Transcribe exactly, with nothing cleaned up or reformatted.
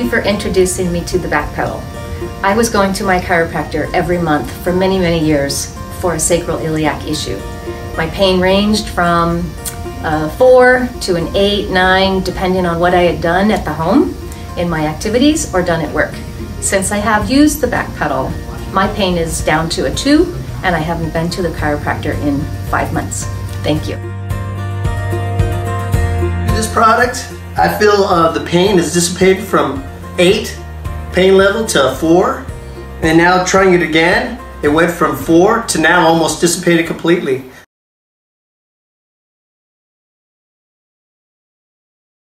you for introducing me to the back pedal. I was going to my chiropractor every month for many, many years for a sacral iliac issue. My pain ranged from a four to an eight, nine, depending on what I had done at the home, in my activities, or done at work. Since I have used the back pedal, my pain is down to a two, and I haven't been to the chiropractor in five months. Thank you. This product, I feel uh, the pain has dissipated from eight pain level to a four, and now trying it again, it went from four to now almost dissipated completely.